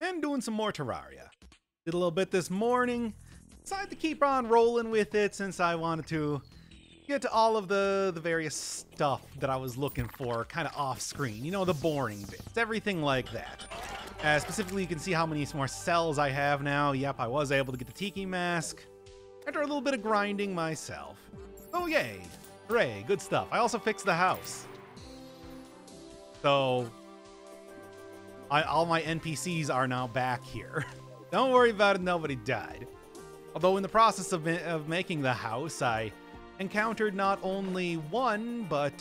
and doing some more Terraria. Did a little bit this morning. Decided to keep on rolling with it since I wanted to get to all of the various stuff that I was looking for kind of off screen. You know, the boring bits, everything like that. Specifically, you can see how many more cells I have now. Yep, I was able to get the Tiki Mask after a little bit of grinding myself. Oh, yay. Hooray, good stuff. I also fixed the house. So, all my NPCs are now back here. Don't worry about it, nobody died. Although in the process of making the house, I encountered not only one, but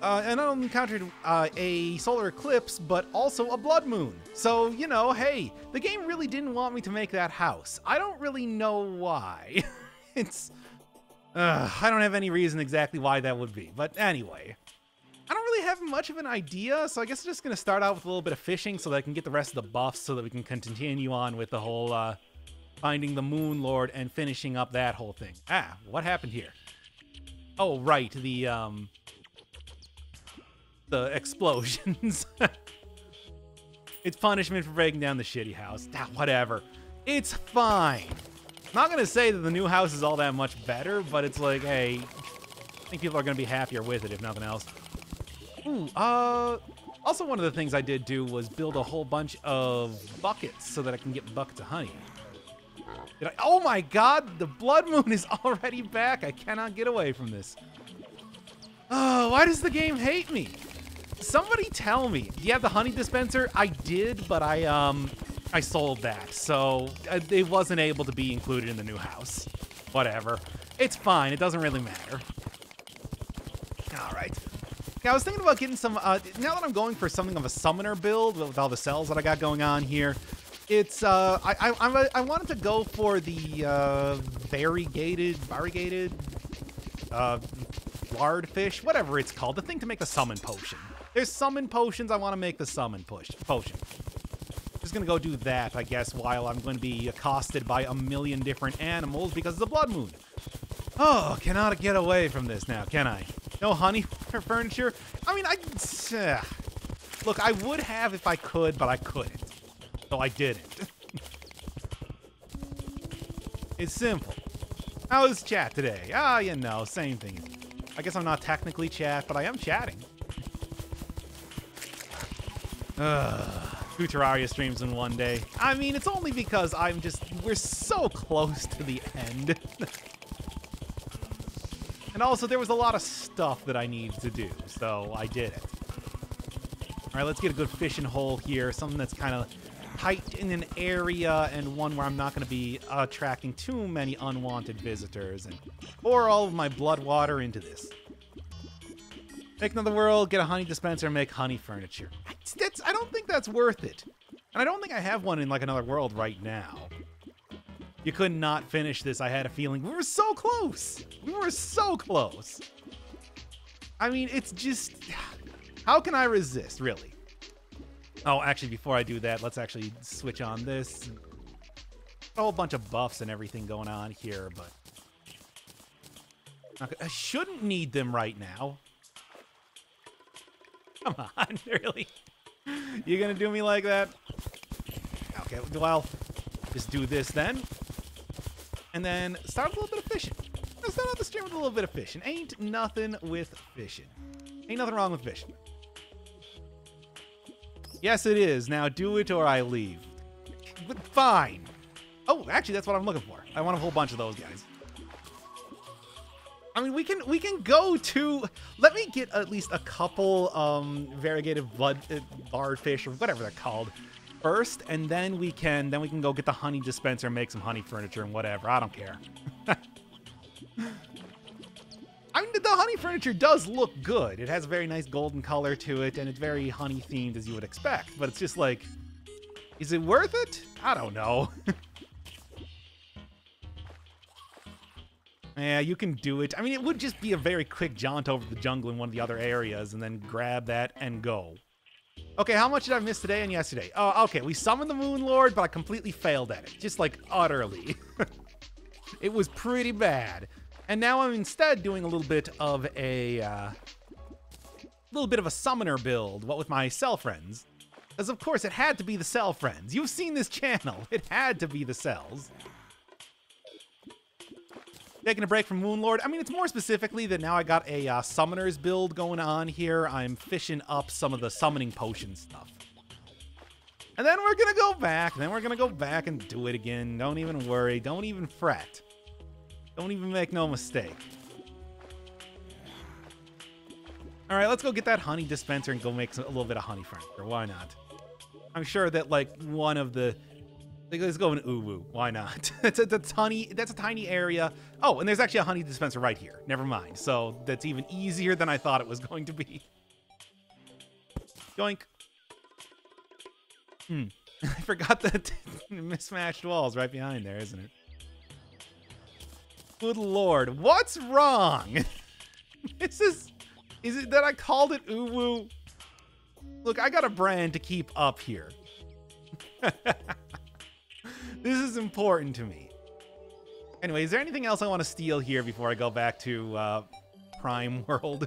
and I encountered a solar eclipse, but also a blood moon. So, you know, hey, the game really didn't want me to make that house. I don't really know why. It's, I don't have any reason exactly why that would be. But anyway, I don't really have much of an idea. So I guess I'm just going to start out with a little bit of fishing so that I can get the rest of the buffs so that we can continue on with the whole finding the Moon Lord and finishing up that whole thing. Ah, what happened here? Oh, right. The explosions. It's punishment for breaking down the shitty house. Ah, whatever. It's fine. I'm not going to say that the new house is all that much better, but it's like, hey, I think people are going to be happier with it, if nothing else. Ooh, also one of the things I did do was build a whole bunch of buckets so that I can get buckets of honey. Did I? Oh my god, the blood moon is already back. I cannot get away from this. Oh, why does the game hate me? Somebody tell me. Do you have the honey dispenser? I did, but I sold that, so it wasn't able to be included in the new house. Whatever. It's fine. It doesn't really matter. All right. Okay, I was thinking about getting some... now that I'm going for something of a summoner build with all the cells that I got going on here, it's... I wanted to go for the variegated lardfish, whatever it's called, the thing to make the summon potion. There's summon potions. I want to make the summon potion. Just gonna go do that, I guess, while I'm gonna be accosted by a million different animals because of the blood moon. Oh, cannot get away from this now, can I? No honey for furniture? I mean, look, I would have if I could, but I couldn't. So I didn't. It's simple. How is chat today? Ah, you know, same thing. I guess I'm not technically chat, but I am chatting. Two Terraria streams in one day. I mean, it's only because I'm just... We're so close to the end. And also, there was a lot of stuff that I needed to do, so I did it. All right, let's get a good fishing hole here. Something that's kind of tight in an area and one where I'm not going to be attracting too many unwanted visitors. And pour all of my blood water into this. Make another world, get a honey dispenser, and make honey furniture. I don't think that's worth it. And I don't think I have one in, like, another world right now. You could not finish this, I had a feeling. We were so close! We were so close! I mean, it's just... How can I resist, really? Oh, actually, before I do that, let's actually switch on this. A whole bunch of buffs and everything going on here, but... I shouldn't need them right now. Come on, really? You gonna do me like that? Okay, well, just do this then. And then start with a little bit of fishing. Let's start out the stream with a little bit of fishing. Ain't nothing with fishing. Ain't nothing wrong with fishing. Yes, it is. Now do it or I leave. But fine. Oh, actually, that's what I'm looking for. I want a whole bunch of those guys. I mean, we can go to... Let me get at least a couple variegated blood lardfish or whatever they're called first, and then we can go get the honey dispenser and make some honey furniture and whatever. I don't care. I mean, the honey furniture does look good. It has a very nice golden color to it, and it's very honey themed as you would expect. But it's just like, is it worth it? I don't know. Yeah, you can do it. I mean, it would just be a very quick jaunt over the jungle in one of the other areas and then grab that and go. Okay, how much did I miss today and yesterday? Oh, okay, we summoned the Moon Lord, but I completely failed at it. Just, like, utterly. It was pretty bad. And now I'm instead doing a little bit of a summoner build, what with my cell friends. Because of course it had to be the cell friends. You've seen this channel. It had to be the cells. Taking a break from Moon Lord. I mean, it's more specifically that now I got a summoner's build going on here. I'm fishing up some of the summoning potion stuff. And then we're going to go back. And then we're going to go back and do it again. Don't even worry. Don't even fret. Don't even make no mistake. All right, let's go get that honey dispenser and go make a little bit of honey furniture. Why not? I'm sure that, like, one of the... Let's go in Uwu. Why not? That's a tiny area. Oh, and there's actually a honey dispenser right here. Never mind. So that's even easier than I thought it was going to be. Yoink. Hmm. I forgot the mismatched walls right behind there, isn't it? Good lord. What's wrong? This is it that I called it Uwu? Look, I got a brand to keep up here. This is important to me. Anyway, is there anything else I want to steal here before I go back to Prime World?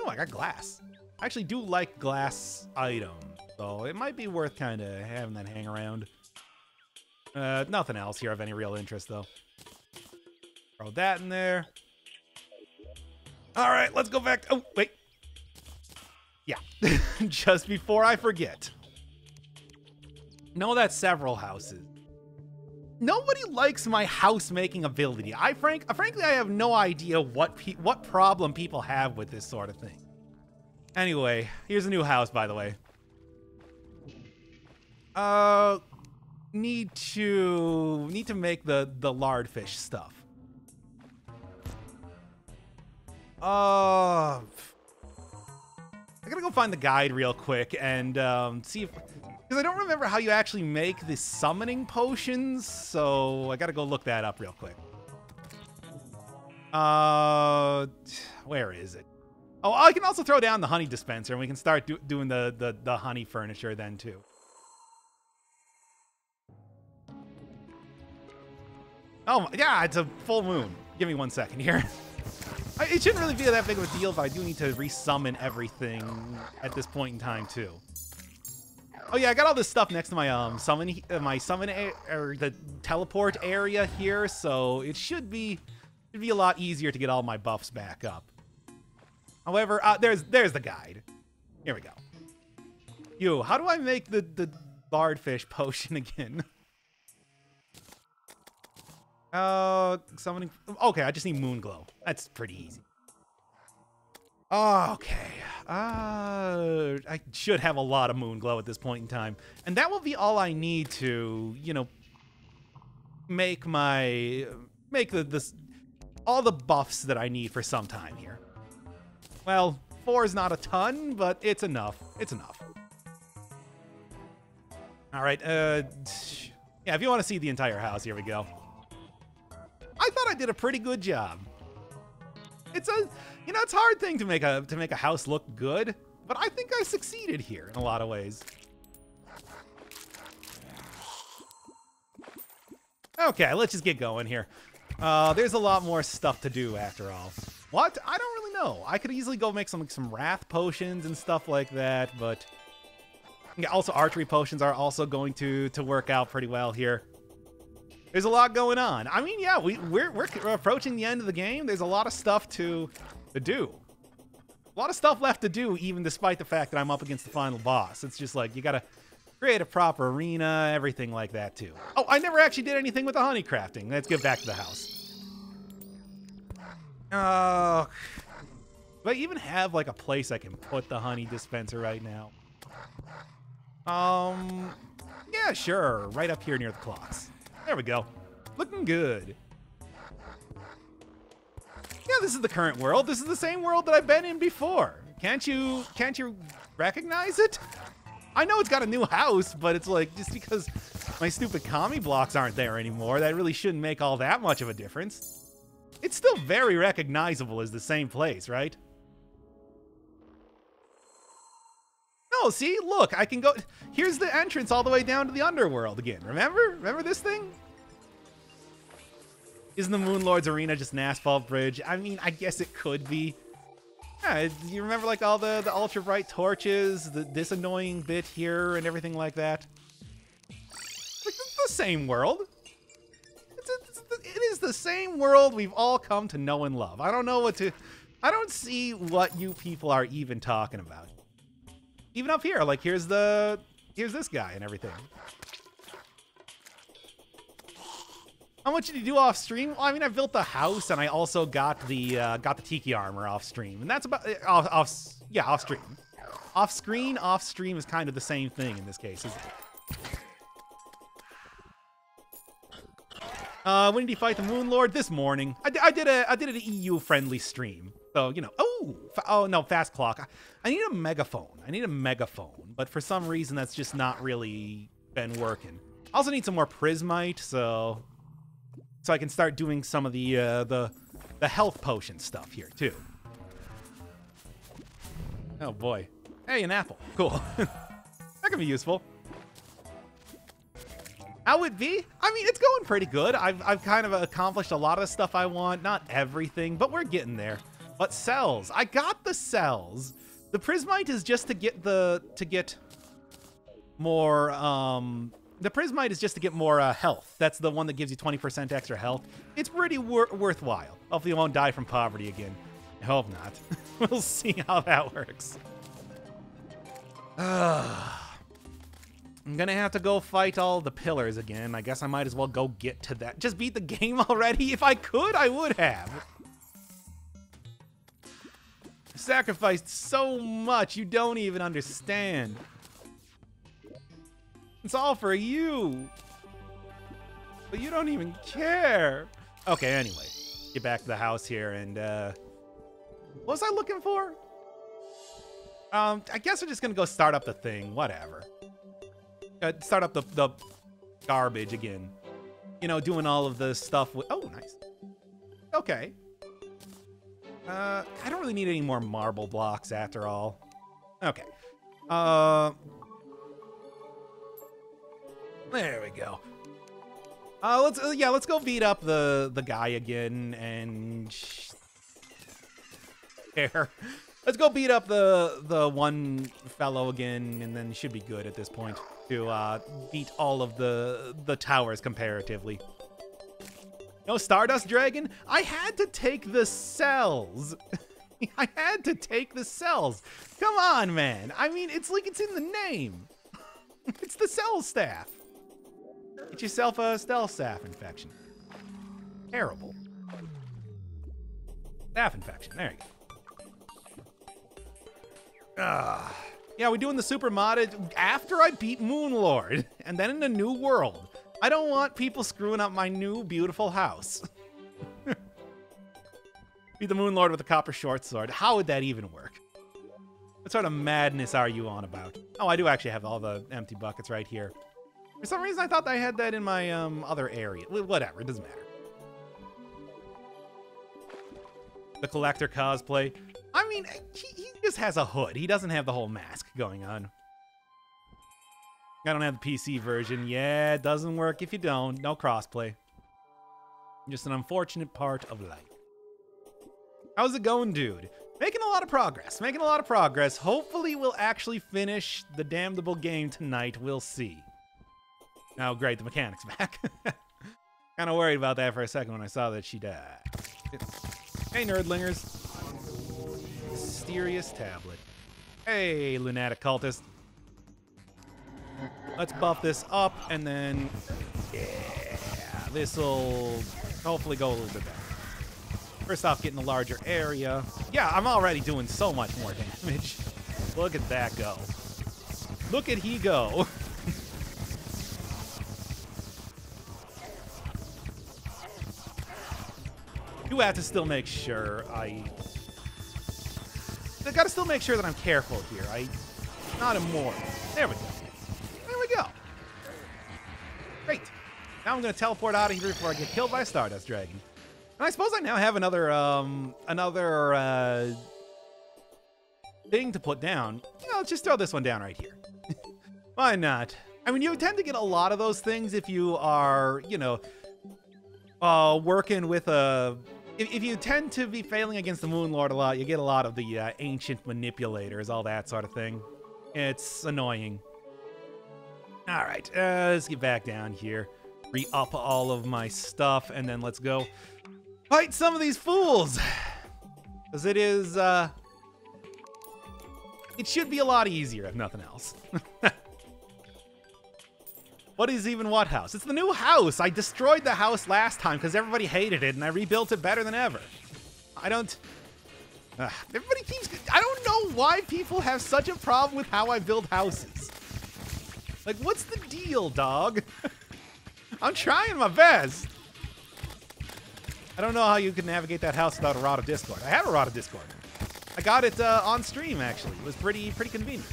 Oh, I got glass. I actually do like glass items, so it might be worth kind of having that hang around. Nothing else here of any real interest, though. Throw that in there. All right, let's go back to... Oh, wait. Yeah, just before I forget. No, that's several houses. Nobody likes my house-making ability. Frankly, I have no idea what problem people have with this sort of thing. Anyway, here's a new house, by the way. Need to make the lardfish stuff. I gotta go find the guide real quick and see if... Because I don't remember how you actually make the summoning potions, so I gotta go look that up real quick. Where is it? Oh, I can also throw down the honey dispenser, and we can start doing the honey furniture then, too. Oh, yeah, it's a full moon. Give me 1 second here. It shouldn't really be that big of a deal, but I do need to resummon everything at this point in time, too. Oh yeah, I got all this stuff next to my the teleport area here, so it should be a lot easier to get all my buffs back up. However, there's the guide. Here we go. Yo, how do I make the lardfish potion again? Summoning. Okay, I just need Moonglow. That's pretty easy. Okay, I should have a lot of Moonglow at this point in time. And that will be all I need to, you know, make all the buffs that I need for some time here. Well, 4 is not a ton, but it's enough. It's enough. All right, yeah, if you want to see the entire house, here we go. I thought I did a pretty good job. It's a, you know, it's a hard thing to make a house look good, but I think I succeeded here in a lot of ways. Okay, let's just get going here. There's a lot more stuff to do after all. What? I don't really know. I could easily go make some wrath potions and stuff like that, but yeah, also archery potions are also going to work out pretty well here. There's a lot going on. I mean, yeah, we're approaching the end of the game. There's a lot of stuff to do. A lot of stuff left to do, even despite the fact that I'm up against the final boss. It's just like, you gotta create a proper arena, everything like that, too. Oh, I never actually did anything with the honey crafting. Let's get back to the house. Oh. Do I even have, like, a place I can put the honey dispenser right now? Yeah, sure. Right up here near the clocks. There we go. Looking good. Yeah, this is the current world. This is the same world that I've been in before. Can't you recognize it? I know it's got a new house, but it's like, just because my stupid commie blocks aren't there anymore, that really shouldn't make all that much of a difference. It's still very recognizable as the same place, right? Oh, see, look, I can go. Here's the entrance all the way down to the underworld again. Remember this thing? Isn't the Moon Lord's arena just an asphalt bridge? I mean, I guess it could be. Yeah, you remember like all the ultra bright torches, this annoying bit here, and everything like that. Like, it's the same world. It is the same world we've all come to know and love. I don't know what to. I don't see what you people are even talking about. Even up here, like here's this guy and everything. I want you to do off stream. Well, I mean, I built the house and I also got the Tiki armor off stream, and that's about off stream. Off screen, off stream is kind of the same thing in this case, isn't it? When did he fight the Moon Lord? This morning. I did an EU friendly stream, so you know. Oh no, fast clock. I need a megaphone. I need a megaphone, but for some reason that's just not really been working. I also need some more prismite, so I can start doing some of the health potion stuff here too. Oh boy. Hey, an apple. Cool. That can be useful. How would it be? I mean, it's going pretty good. I've kind of accomplished a lot of the stuff I want. Not everything, but we're getting there. But cells. I got the cells. The prismite is just to get more the prismite is just to get more health. That's the one that gives you 20% extra health. It's pretty worthwhile. Hopefully you won't die from poverty again. I hope not. We'll see how that works. I'm gonna have to go fight all the pillars again. I guess I might as well go get to that. Just beat the game already? If I could, I would have. I sacrificed so much, you don't even understand. It's all for you. But you don't even care. Okay, anyway. Get back to the house here and, what was I looking for? I guess we're just gonna go start up the thing. Whatever. Start up the garbage again. You know, doing all of the stuff with... Oh, nice. Okay. I don't really need any more marble blocks after all. Okay. There we go. Let's go beat up the guy again and... There. Let's go beat up the one fellow again, and then should be good at this point to beat all of the towers comparatively. No Stardust Dragon? I had to take the cells. I had to take the cells. Come on, man. I mean, it's like it's in the name. It's the cell staff. Get yourself a cell staff infection. Terrible. Staff infection. There you go. Yeah, we're doing the super modded after I beat Moon Lord, and then in a new world. I don't want people screwing up my new beautiful house. Beat the Moon Lord with a copper short sword. How would that even work? What sort of madness are you on about? Oh, I do actually have all the empty buckets right here. For some reason, I thought I had that in my other area. Whatever, it doesn't matter. The collector cosplay. I mean, he just has a hood. He doesn't have the whole mask going on. I don't have the PC version. Yeah, it doesn't work if you don't. No crossplay. Just an unfortunate part of life. How's it going, dude? Making a lot of progress. Making a lot of progress. Hopefully we'll actually finish the damnable game tonight. We'll see. Oh, great. The mechanic's back. Kind of worried about that for a second when I saw that she died. Hey, nerdlingers. Mysterious tablet. Hey, lunatic cultist. Let's buff this up and then, yeah, this'll hopefully go a little bit better. First off, getting a larger area. Yeah, I'm already doing so much more damage. Look at that go. Look at he go. Do have to still make sure I gotta still make sure that I'm careful here. I'm not immortal. There we go. There we go. Great. Now I'm gonna teleport out of here before I get killed by a Stardust Dragon. And I suppose I now have another thing to put down. You know, let's just throw this one down right here. Why not? I mean, you tend to get a lot of those things if you are, you know, working with a if you tend to be failing against the Moon Lord a lot, you get a lot of the ancient manipulators, all that sort of thing. It's annoying. All right, let's get back down here. Re-up all of my stuff, and then let's go fight some of these fools. Because it is, it should be a lot easier, if nothing else. What is even what house? It's the new house! I destroyed the house last time because everybody hated it, and I rebuilt it better than ever. I don't... everybody keeps... I don't know why people have such a problem with how I build houses. Like, what's the deal, dog? I'm trying my best. I don't know how you could navigate that house without a rod of Discord. I have a rod of Discord. I got it on stream, actually. It was pretty convenient.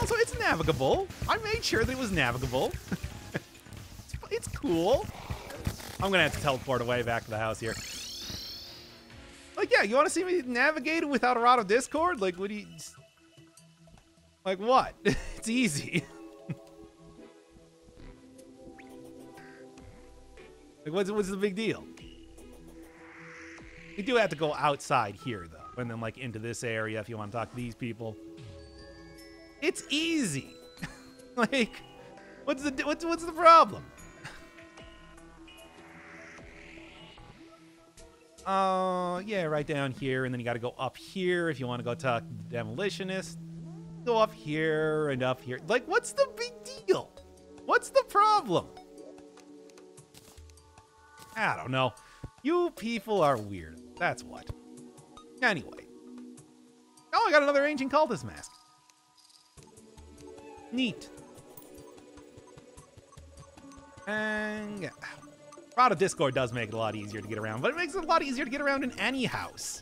Also, it's navigable. I made sure that it was navigable. It's cool. I'm gonna have to teleport away back to the house here. Like, yeah, you want to see me navigate without a rod of Discord? Like, what do you... Like, what? It's easy. Like, what's the big deal? We do have to go outside here, though. And then, like, into this area if you want to talk to these people. It's easy. Like, what's the problem? Yeah, right down here, and then you got to go up here if you want to go talk to the demolitionist. Go up here and up here. Like, what's the big deal? What's the problem? I don't know. You people are weird. That's what. Anyway. Oh, I got another ancient cultist mask. Neat. And yeah. Rod of Discord does make it a lot easier to get around, but it makes it a lot easier to get around in any house.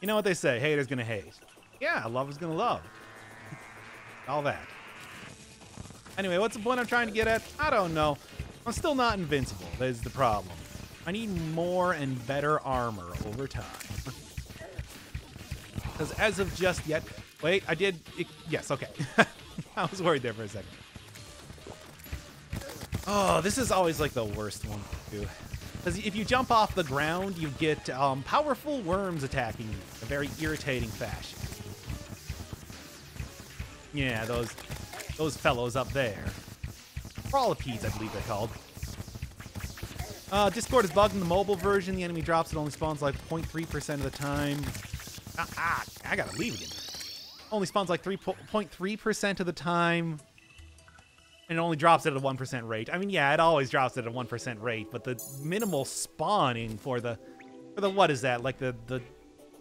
You know what they say, haters gonna hate. Yeah, lovers gonna love. All that. Anyway, what's the point I'm trying to get at? I don't know. I'm still not invincible, that is the problem. I need more and better armor over time. Because as of just yet... Wait, I did... It, yes, okay. I was worried there for a second. Oh, this is always like the worst one to do. Because if you jump off the ground, you get powerful worms attacking you in a very irritating fashion. Yeah, those fellows up there. Crawlopedes, I believe they're called. Discord is bugged in the mobile version. The enemy drops it only spawns like 0.3% of the time. I gotta leave again. Only spawns like 3.3% of the time. And it only drops it at a 1% rate. I mean, yeah, it always drops it at a 1% rate, but the minimal spawning for the what is that? Like the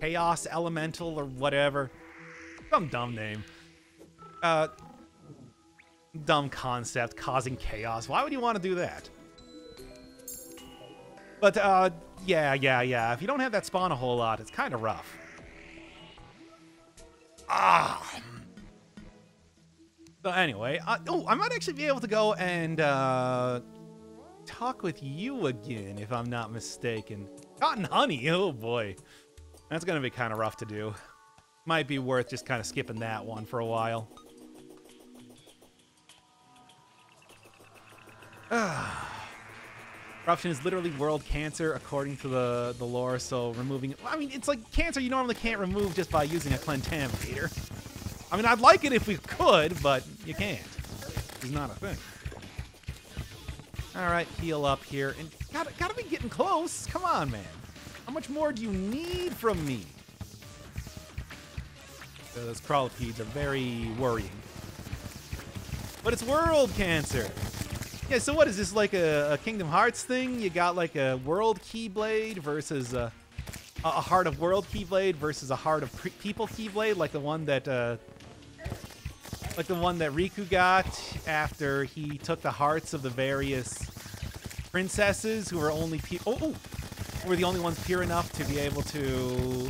chaos elemental or whatever. Some dumb name. Dumb concept, causing chaos. Why would you want to do that? But, yeah. If you don't have that spawn a whole lot, it's kind of rough. Ah! So anyway, I might actually be able to go and talk with you again, if I'm not mistaken. Cotton honey, oh boy. That's going to be kind of rough to do. Might be worth just kind of skipping that one for a while. Corruption is literally world cancer, according to the lore, so removing it... I mean, it's like cancer you normally can't remove just by using a clentaminator. I mean, I'd like it if we could, but you can't. It's not a thing. All right, heal up here. And gotta be getting close. Come on, man. How much more do you need from me? Those crawlopedes are very worrying. But it's world cancer. Yeah, so what is this, like a Kingdom Hearts thing? You got like a world Keyblade versus a heart of world Keyblade versus a heart of people Keyblade, like the one that Riku got after he took the hearts of the various princesses who were only were the only ones pure enough to be able to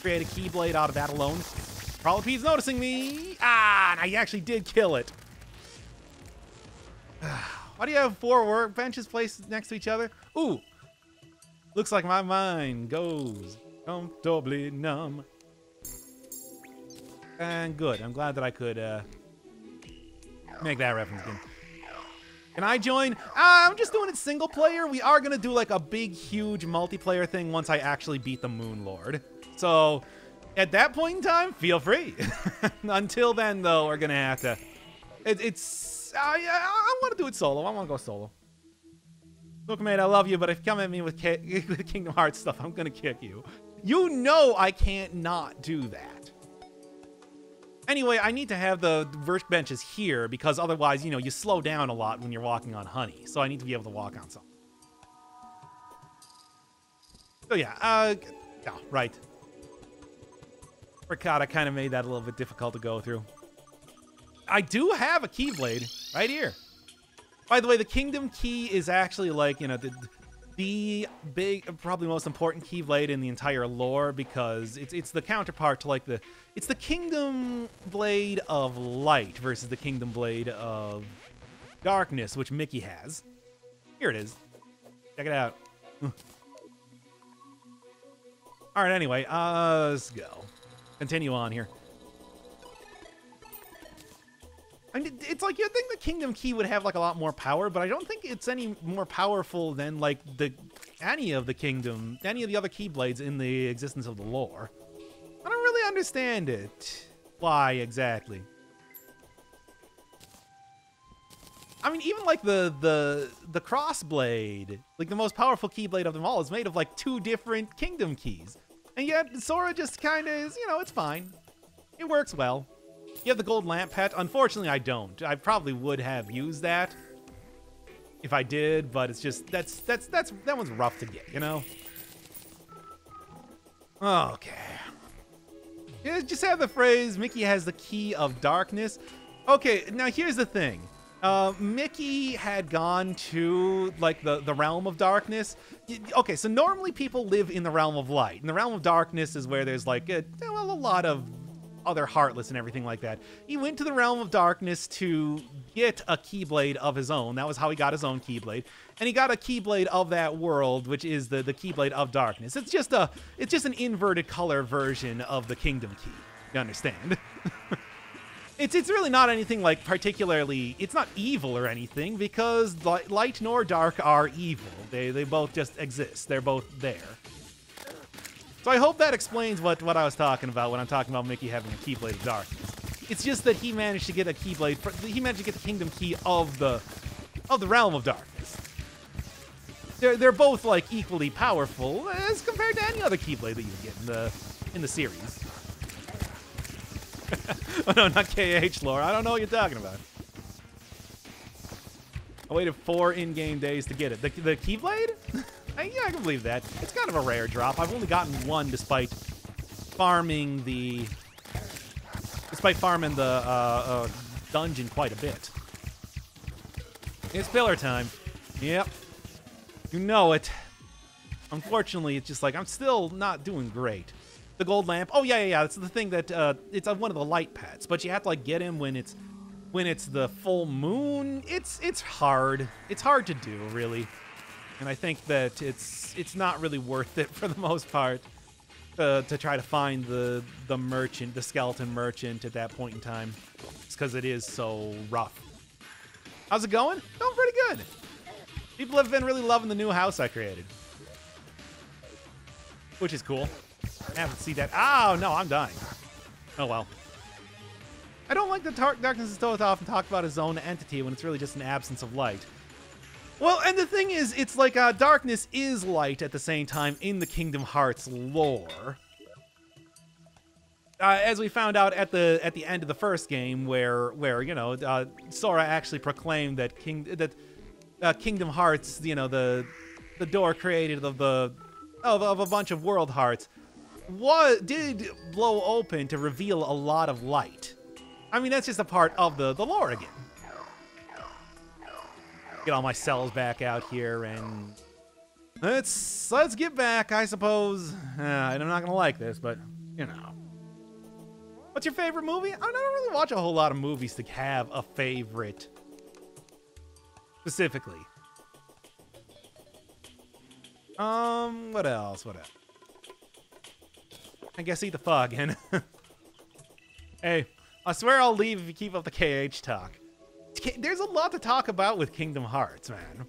create a Keyblade out of that alone. Crawlopede's noticing me. Ah, and I actually did kill it. Why do you have four workbenches placed next to each other? Ooh, looks like my mind goes comfortably numb. And good. I'm glad that I could make that reference again. Can I join? I'm just doing it single player. We are gonna do like a big, huge multiplayer thing once I actually beat the Moon Lord. So at that point in time, feel free. Until then, though, we're gonna have to. I want to do it solo. I want to go solo. Look, mate, I love you, but if you come at me with Kingdom Hearts stuff, I'm gonna kick you. You know I can't not do that. Anyway, I need to have the workbenches here because otherwise, you know, you slow down a lot when you're walking on honey. So I need to be able to walk on something. So yeah, oh, right. Ricotta kind of made that a little bit difficult to go through. I do have a Keyblade right here. By the way, the Kingdom Key is actually like, you know, the big, probably most important Keyblade in the entire lore because it's the counterpart to like the... It's the Kingdom Blade of Light versus the Kingdom Blade of Darkness, which Mickey has. Here it is. Check it out. All right, anyway, let's go. Continue on here. I mean, it's like you'd think the Kingdom Key would have like a lot more power, but I don't think it's any more powerful than like any of the other Keyblades in the existence of the lore. I don't really understand it. Why exactly? I mean, even like the Crossblade, like the most powerful Keyblade of them all, is made of like two different Kingdom Keys, and yet Sora just kind of is. You know, it's fine. It works well. You have the gold lamp pet. Unfortunately, I don't. I probably would have used that if I did, but it's just that one's rough to get, you know. Okay. Yeah, just have the phrase Mickey has the key of darkness. Okay, now here's the thing. Mickey had gone to like the realm of darkness. Okay, so normally people live in the realm of light, and the realm of darkness is where there's like a lot of other Heartless and everything like that. He went to the realm of darkness to get a Keyblade of his own. That was how he got his own Keyblade, and he got a Keyblade of that world, which is the Keyblade of Darkness. It's just an inverted color version of the Kingdom Key. You understand? It's really not anything like particularly. It's not evil or anything because light nor dark are evil. They both just exist. They're both there. So I hope that explains what I was talking about when I'm talking about Mickey having a Keyblade of Darkness. It's just that he managed to get a Keyblade. He managed to get the Kingdom Key of the Realm of Darkness. They're both like equally powerful as compared to any other Keyblade that you get in the series. Oh no, not KH lore. I don't know what you're talking about. I waited 4 in-game days to get it. The Keyblade? Yeah, I can believe that. It's kind of a rare drop. I've only gotten one despite farming the dungeon quite a bit. It's pillar time. Yep. You know it. Unfortunately, it's just like I'm still not doing great. The gold lamp. Oh yeah. It's the thing that it's one of the light pets, but you have to like get him when it's the full moon. It's hard. It's hard to do, really. And I think that it's not really worth it for the most part to try to find the merchant, the skeleton merchant at that point in time. It's because it is so rough. How's it going? Going pretty good. People have been really loving the new house I created, which is cool. I haven't seen that. Oh, no, I'm dying. Oh, well. I don't like the darkness is told off and talked about his own entity when it's really just an absence of light. Well, and the thing is, it's like darkness is light at the same time in the Kingdom Hearts lore. As we found out at the end of the first game, where you know Sora actually proclaimed that Kingdom Hearts, you know, the door created of a bunch of world hearts, did blow open to reveal a lot of light. I mean, that's just a part of the lore again. Get all my cells back out here and let's get back, I suppose. And I'm not gonna like this, but you know. What's your favorite movie? I don't really watch a whole lot of movies to have a favorite specifically. What else? What else? I guess eat the fog and hey, I swear I'll leave if you keep up the KH talk. there's a lot to talk about with Kingdom Hearts, man.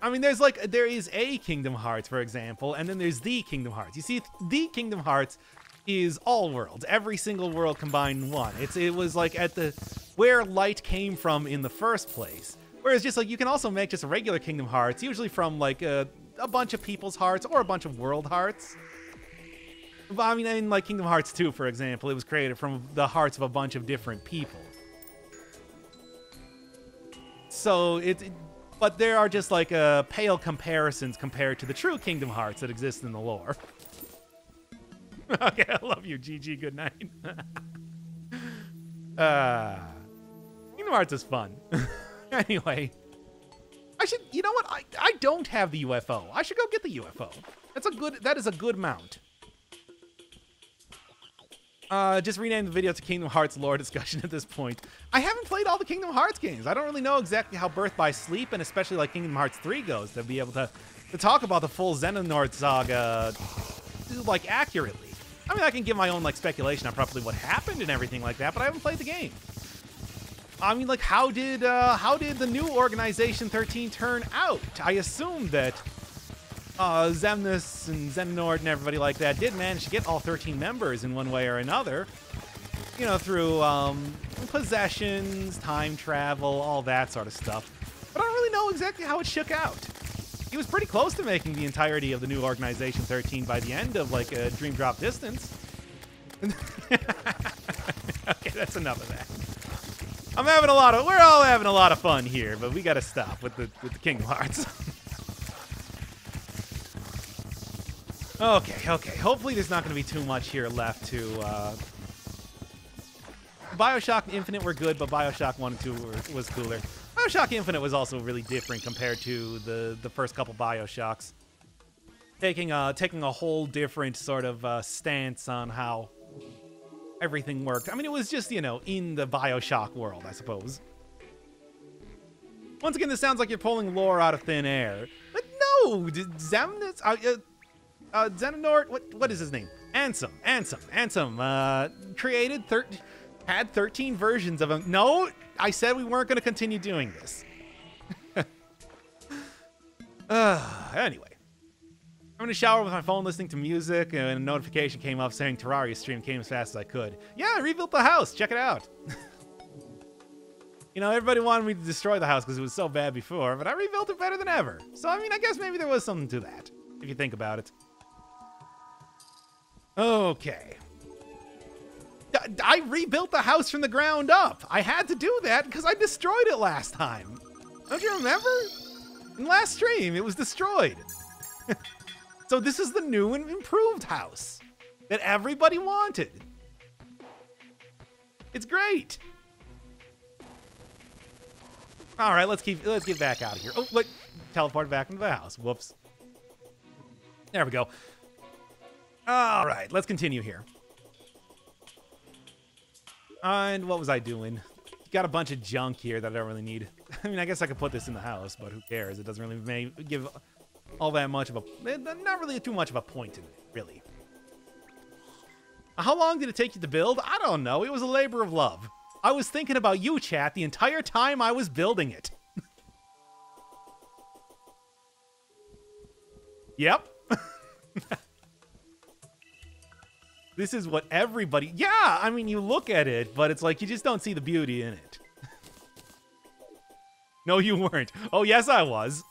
I mean, there's like, there is a Kingdom Hearts, for example, and then there's the Kingdom Hearts. You see, the Kingdom Hearts is all worlds, every single world combined in one. It was like at the, where light came from in the first place. Whereas just like, you can also make just regular Kingdom Hearts, usually from like a bunch of people's hearts or a bunch of world hearts. But I mean, in like Kingdom Hearts 2, for example, it was created from the hearts of a bunch of different people. So but there are just like pale comparisons compared to the true Kingdom Hearts that exist in the lore. Okay, I love you, GG, good night. Kingdom Hearts is fun. Anyway, I should, you know what? I don't have the UFO. I should go get the UFO. That is a good mount. Just rename the video to Kingdom Hearts lore discussion at this point. I haven't played all the Kingdom Hearts games. I don't really know exactly how Birth by Sleep and especially like Kingdom Hearts 3 goes to be able to talk about the full Xehanort saga like accurately. I mean, I can give my own like speculation on probably what happened and everything like that, but I haven't played the game. I mean, like, how did the new Organization 13 turn out? I assume that Xemnas and Xehanort and everybody like that did manage to get all 13 members in one way or another, you know, through possessions, time travel, all that sort of stuff. But I don't really know exactly how it shook out. He was pretty close to making the entirety of the new Organization 13 by the end of, like, a Dream Drop distance. Okay, that's enough of that. We're all having a lot of fun here, but we gotta stop with the Kingdom Hearts. Okay. Hopefully there's not gonna be too much here left to, Bioshock Infinite were good, but Bioshock 1 and 2 was cooler. Bioshock Infinite was also really different compared to the first couple Bioshocks. Taking a whole different sort of, stance on how everything worked. I mean, it was just, you know, in the Bioshock world, I suppose. Once again, this sounds like you're pulling lore out of thin air. But no! Xemnas... Xehanort... What is his name? Ansem. Had 13 versions of him. No! I said we weren't going to continue doing this. Anyway. I'm in a shower with my phone listening to music, and a notification came up saying Terraria stream came as fast as I could. Yeah, I rebuilt the house. Check it out. You know, everybody wanted me to destroy the house because it was so bad before, but I rebuilt it better than ever. So, I mean, I guess maybe there was something to that, if you think about it. Okay. I rebuilt the house from the ground up. I had to do that because I destroyed it last time. Don't you remember? In last stream, it was destroyed. So this is the new and improved house that everybody wanted. It's great. All right, let's get back out of here. Oh, look, teleport back into the house. Whoops. There we go. All right, let's continue here. And what was I doing? Got a bunch of junk here that I don't really need. I mean, I guess I could put this in the house, but who cares? It doesn't really give all that much of a... Not really too much of a point in it, really. How long did it take you to build? I don't know. It was a labor of love. I was thinking about you, chat, the entire time I was building it. Yep. This is what everybody... Yeah, I mean, you look at it, but it's like you just don't see the beauty in it. No, you weren't. Oh, yes, I was.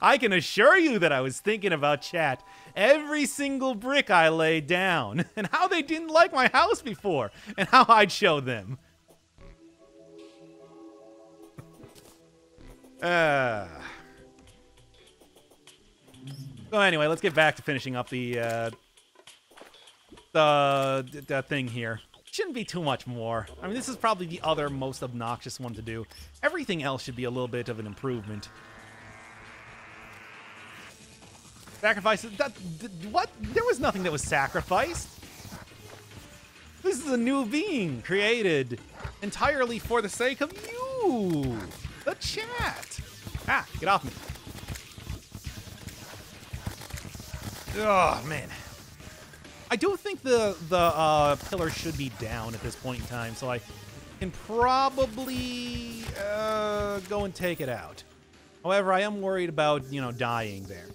I can assure you that I was thinking about chat. Every single brick I laid down, and how they didn't like my house before, and how I'd show them. So anyway, let's get back to finishing up the thing here. Shouldn't be too much more. I mean, this is probably the other most obnoxious one to do. Everything else should be a little bit of an improvement. Sacrifices? What? There was nothing that was sacrificed. This is a new being created entirely for the sake of you, the chat. Ah, get off me. Oh, man. I do think the pillar should be down at this point in time, so I can probably go and take it out. However, I am worried about, you know, dying there.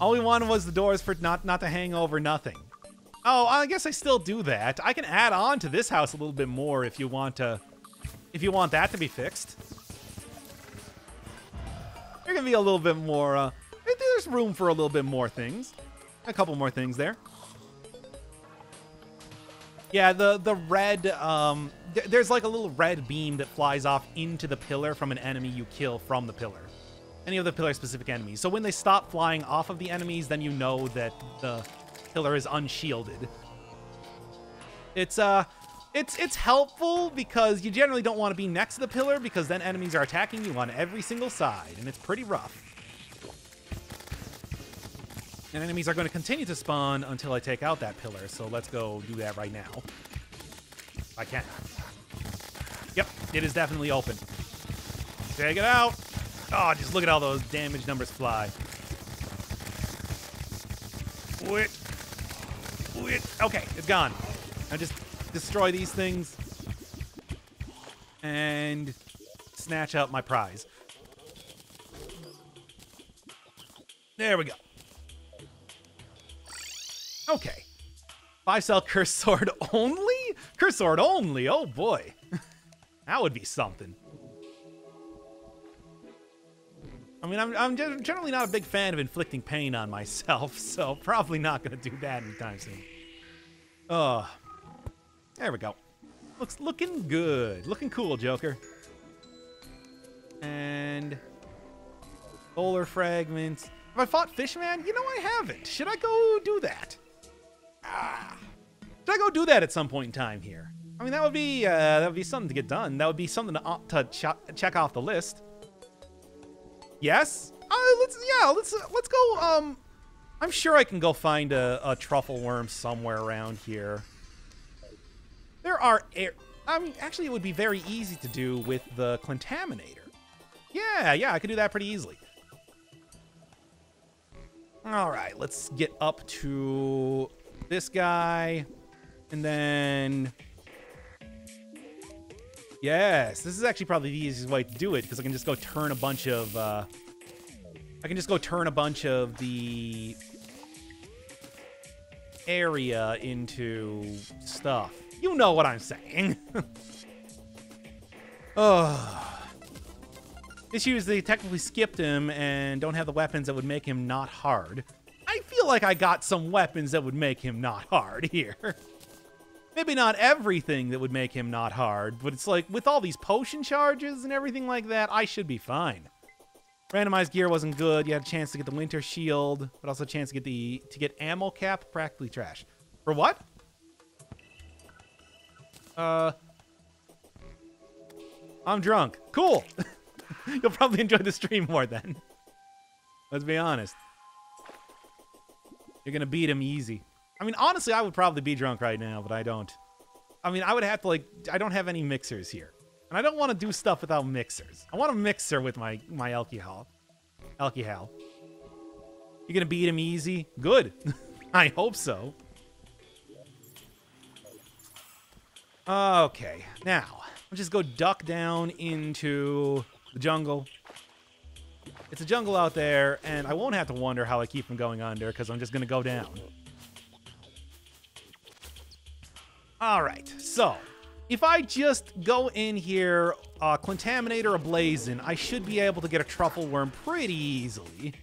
All we wanted was the doors for not to hang over nothing. Oh, I guess I still do that. I can add on to this house a little bit more if you want to, if you want that to be fixed. There's gonna be a little bit more. There's room for a little bit more things, a couple more things there. Yeah, the red. There's like a little red beam that flies off into the pillar from an enemy you kill from the pillar. Any of the pillar-specific enemies. So when they stop flying off of the enemies, then you know that the pillar is unshielded. It's helpful because you generally don't want to be next to the pillar because then enemies are attacking you on every single side, and it's pretty rough. And enemies are going to continue to spawn until I take out that pillar, so let's go do that right now. If I can. Yep, it is definitely open. Take it out. Oh, just look at all those damage numbers fly. Wait. Wait. Okay, it's gone. Now just destroy these things and snatch out my prize. There we go. Okay. 5-cell cursed sword only? Cursed sword only? Oh, boy. That would be something. I mean, I'm generally not a big fan of inflicting pain on myself, so probably not going to do that anytime soon. There we go. Looks looking good. Looking cool, Joker. And polar fragments. Have I fought Fishman? You know I haven't. Should I go do that? Should I go do that at some point in time here? I mean, that would be something to get done. That would be something to check off the list. Yes. Let's go. I'm sure I can go find a truffle worm somewhere around here. There are air. I mean, actually, it would be very easy to do with the clentaminator. Yeah, I could do that pretty easily. All right, let's get up to this guy, and then. Yes, this is actually probably the easiest way to do it because I can just go turn a bunch of. I can just go turn a bunch of the area into stuff. You know what I'm saying. Oh. Issue is they technically skipped him and don't have the weapons that would make him not hard. I feel like I got some weapons that would make him not hard here. Maybe not everything that would make him not hard, but it's like with all these potion charges and everything like that, I should be fine. Randomized gear wasn't good. You had a chance to get the winter shield, but also a chance to get the ammo cap. Practically trash. For what? I'm drunk. Cool. You'll probably enjoy the stream more then. Let's be honest. You're gonna beat him easy. I mean, honestly, I would probably be drunk right now, but I don't. I mean, I would have to, like, I don't have any mixers here. And I don't want to do stuff without mixers. I want a mixer with my alcohol. You're going to beat him easy? Good. I hope so. Okay. Now, I'll just go duck down into the jungle. It's a jungle out there, and I won't have to wonder how I keep from going under, because I'm just going to go down. Alright, so, if I just go in here, Clentaminator ablazing, I should be able to get a Truffle Worm pretty easily.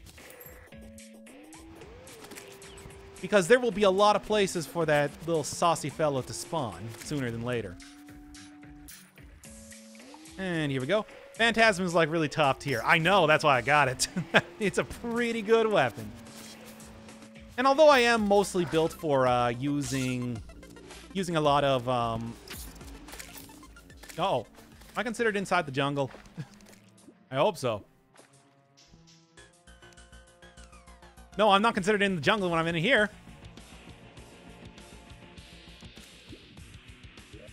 Because there will be a lot of places for that little saucy fellow to spawn, sooner than later. And here we go. Phantasm is like really top tier. I know, that's why I got it. It's a pretty good weapon. And although I am mostly built for using a lot of, uh-oh. Am I considered inside the jungle? I hope so. No, I'm not considered in the jungle when I'm in here.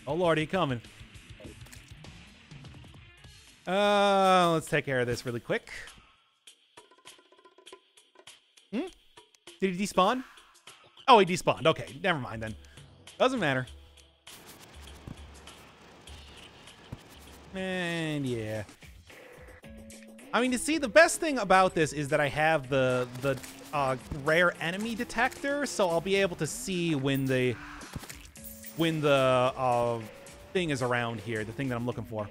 Oh, Lord, he coming. Let's take care of this really quick. Hmm? Did he despawn? Oh, he despawned. Okay, never mind then. Doesn't matter. And yeah. I mean, you see, the best thing about this is that I have the rare enemy detector, so I'll be able to see when the thing is around here, the thing that I'm looking for.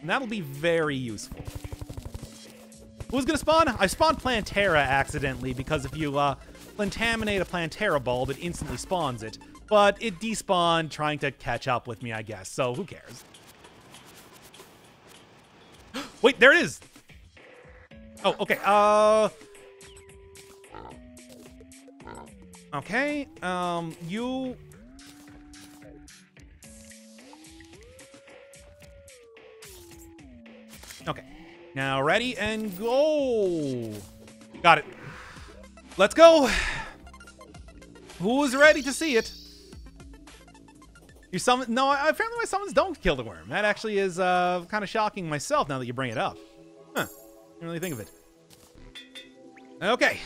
And that'll be very useful. Who's gonna spawn? I spawned Plantera accidentally, because if you clentaminate a Plantera bulb, it instantly spawns it. But it despawned trying to catch up with me, I guess, so who cares? Wait, there it is! Oh, okay, okay, you... Okay, now ready and go! Got it. Let's go! Who's ready to see it? You summon... No, apparently my summons don't kill the worm. That actually is kind of shocking myself now that you bring it up. Huh. Didn't really think of it. Okay.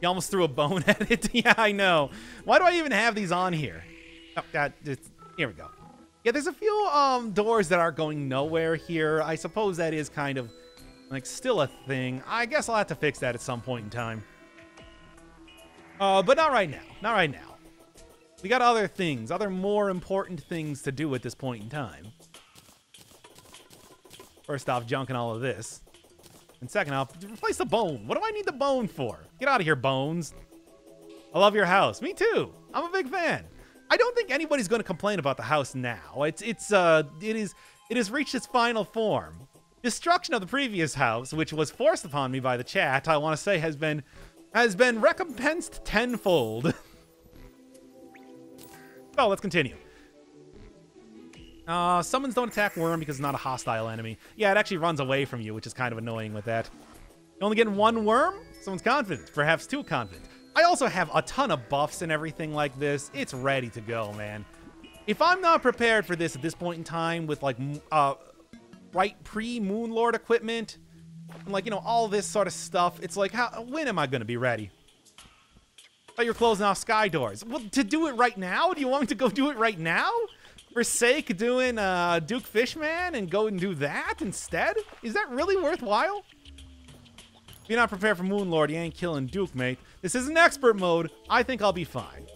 You almost threw a bone at it. Yeah, I know. Why do I even have these on here? Oh, God. Here we go. Yeah, there's a few doors that are going nowhere here. I suppose that is kind of, like, still a thing. I guess I'll have to fix that at some point in time. But not right now. Not right now. We got other things, other more important things to do at this point in time. First off, junking all of this. And second off, replace the bone. What do I need the bone for? Get out of here, bones. I love your house. Me too. I'm a big fan. I don't think anybody's going to complain about the house now. It has reached its final form. Destruction of the previous house, which was forced upon me by the chat, I want to say has been recompensed tenfold. So let's continue. Summons don't attack worm because it's not a hostile enemy. Yeah, it actually runs away from you, which is kind of annoying with that. You're only getting one worm? Someone's confident. Perhaps too confident. I also have a ton of buffs and everything like this. It's ready to go, man. If I'm not prepared for this at this point in time with, like, right pre-Moon Lord equipment, and, like, you know, all this sort of stuff, it's like, when am I going to be ready? Oh, you're closing off sky doors. Well, to do it right now? Do you want me to go do it right now? Forsake doing Duke Fishman and go and do that instead? Is that really worthwhile? If you're not prepared for Moon Lord, you ain't killing Duke, mate. This isn't expert mode. I think I'll be fine.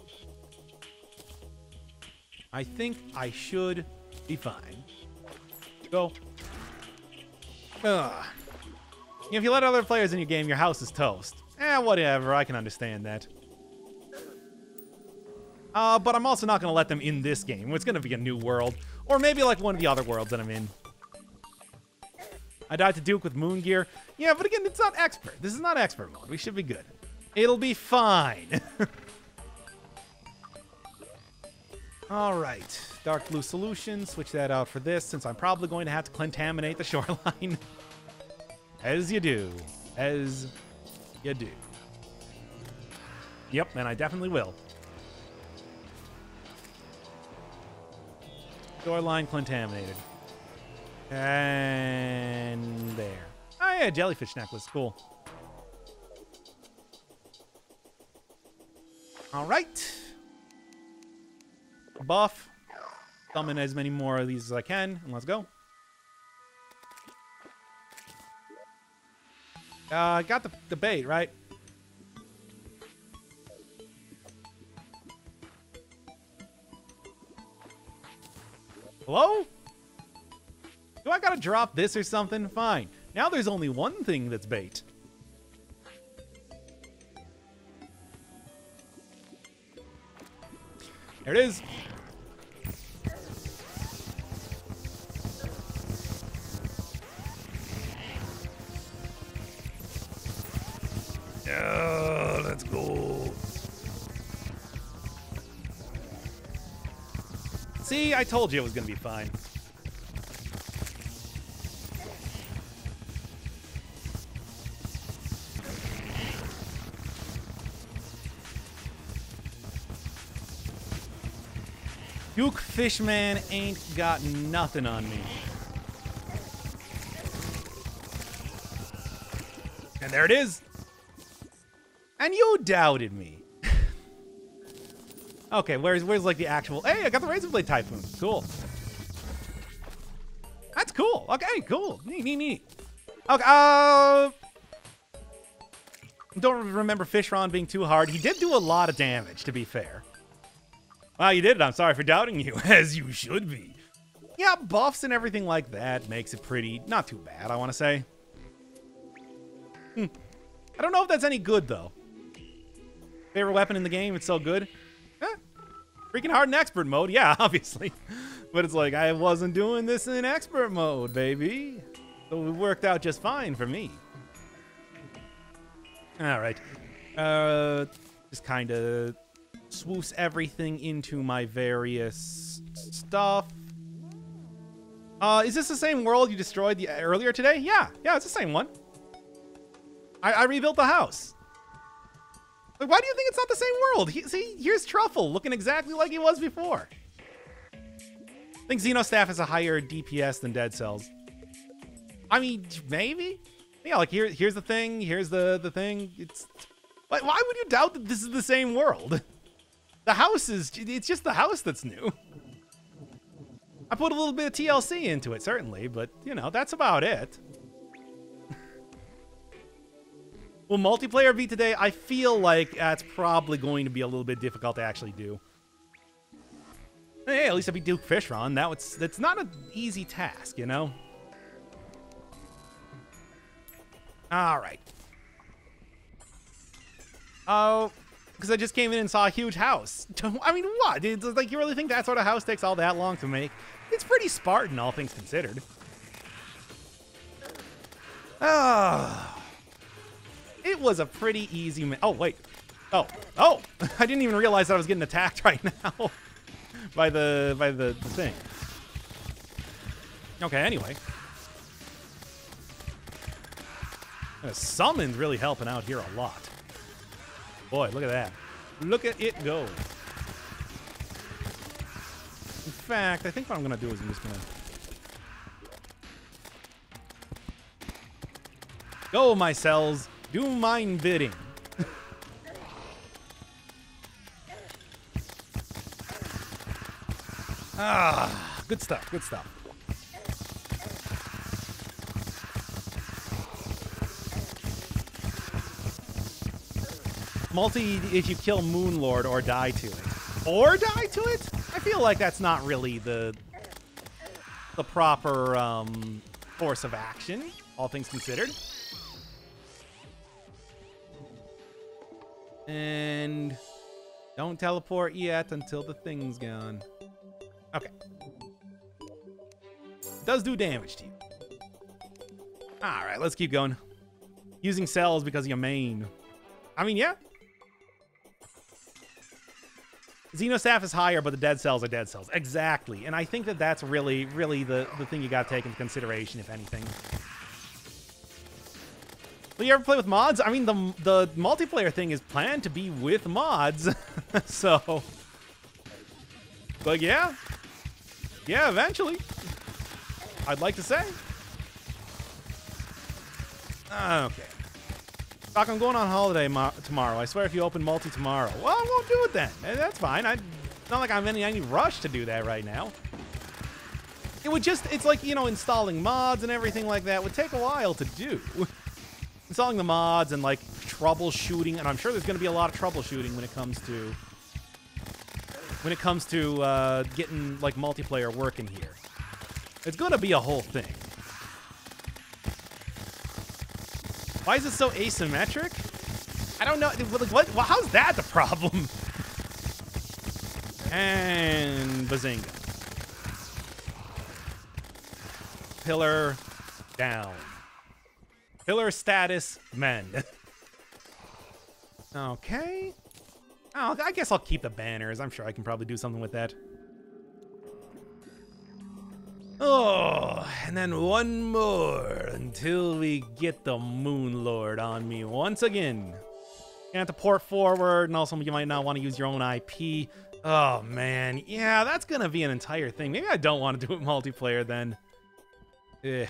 I think I should be fine. Go. Ugh. If you let other players in your game, your house is toast. Eh, whatever. I can understand that. But I'm also not going to let them in this game. It's going to be a new world. Or maybe like one of the other worlds that I'm in. I died to Duke with Moon Gear. Yeah, but again, it's not expert. This is not expert mode. We should be good. It'll be fine. All right. Dark blue solution. Switch that out for this since I'm probably going to have to clentaminate the shoreline. As you do. As you do. Yep, and I definitely will. Door line contaminated. And there. Oh yeah, jellyfish necklace. Cool. Alright. Buff. Summon as many more of these as I can, and let's go. I got the bait, right? Hello? Do I gotta drop this or something? Fine. Now there's only one thing that's bait. There it is. Yeah, let's go. See, I told you it was going to be fine. Duke Fishman ain't got nothing on me. And there it is. And you doubted me. Okay, where's like the actual... Hey, I got the Razorblade Typhoon. Cool. That's cool. Okay, cool. Neat. Okay, don't remember Fishron being too hard. He did do a lot of damage, to be fair. Wow, you did it. I'm sorry for doubting you, as you should be. Yeah, buffs and everything like that makes it pretty... not too bad, I want to say. I don't know if that's any good, though. Favorite weapon in the game, it's so good. Eh, freaking hard in expert mode, yeah, obviously. But it's like, I wasn't doing this in expert mode, baby. So it worked out just fine for me. Alright. Just kind of swoosh everything into my various stuff. Is this the same world you destroyed earlier today? Yeah, it's the same one. I rebuilt the house. Like, why do you think it's not the same world? See, here's Truffle looking exactly like he was before. I think Xenostaff has a higher DPS than Dead Cells. I mean, maybe? Yeah, like, here's the thing, here's the thing. It's... why would you doubt that this is the same world? The house is... it's just the house that's new. I put a little bit of TLC into it, certainly, but, you know, that's about it. Will multiplayer be today? I feel like that's probably going to be a little bit difficult to actually do. Hey, at least I'll be Duke Fishron. That's not an easy task, you know? Alright. Oh, because I just came in and saw a huge house. I mean, what? It's like, you really think that sort of house takes all that long to make? It's pretty Spartan, all things considered. Ah. It was a pretty easy ma- oh, wait. Oh! I didn't even realize that I was getting attacked right now. by the thing. Okay, anyway. Summon's really helping out here a lot. Boy, look at that. Look at it go. In fact, I think what I'm going to do is I'm just going to... go, my cells. Do mine bidding. Ah, good stuff, good stuff. Multi if you kill Moon Lord or die to it. Or die to it? I feel like that's not really the proper force of action, all things considered. And don't teleport yet until the thing's gone. Okay. It does do damage to you. All right, let's keep going. Using cells because of your main. I mean, yeah. Xenostaff is higher, but the Dead Cells are Dead Cells. Exactly. And I think that that's really, really the thing you got to take into consideration, if anything. Will you ever play with mods? I mean, the multiplayer thing is planned to be with mods. So. But yeah. Yeah, eventually. I'd like to say. Okay. Doc, I'm going on holiday tomorrow. I swear if you open multi tomorrow. Well, I won't do it then. That's fine. It's not like I'm in any rush to do that right now. It would just... it's like, you know, installing mods and everything like that would take a while to do. Installing the mods and, like, troubleshooting. And I'm sure there's going to be a lot of troubleshooting when it comes to... getting, like, multiplayer working here. It's going to be a whole thing. Why is it so asymmetric? I don't know. What? How's that the problem? And bazinga. Pillar down. Pillar status mend. Okay. Oh, I guess I'll keep the banners. I'm sure I can probably do something with that. Oh, and then one more until we get the Moon Lord on me once again. You have to port forward, and also you might not want to use your own IP. Oh, man. Yeah, that's going to be an entire thing. Maybe I don't want to do it multiplayer then. Ugh.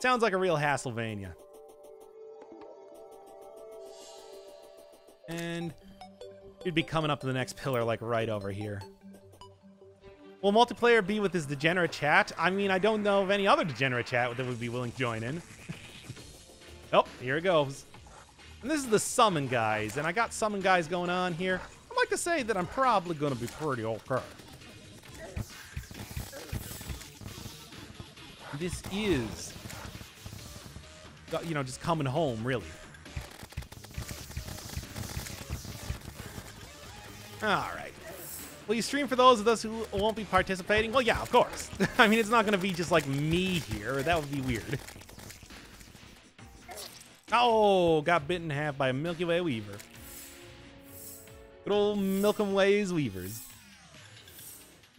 Sounds like a real Hasselvania. And you'd be coming up to the next pillar, like, right over here. Will multiplayer be with this degenerate chat? I mean, I don't know of any other degenerate chat that would be willing to join in. Oh, here it goes. And this is the summon guys, and I got summon guys going on here. I'd like to say that I'm probably going to be pretty okay. This is, you know, just coming home, really. All right. Will you stream for those of us who won't be participating? Well, yeah, of course. I mean, it's not going to be just like me here. That would be weird. Oh, got bitten in half by a Milky Way weaver. Good old Milky Way's weavers.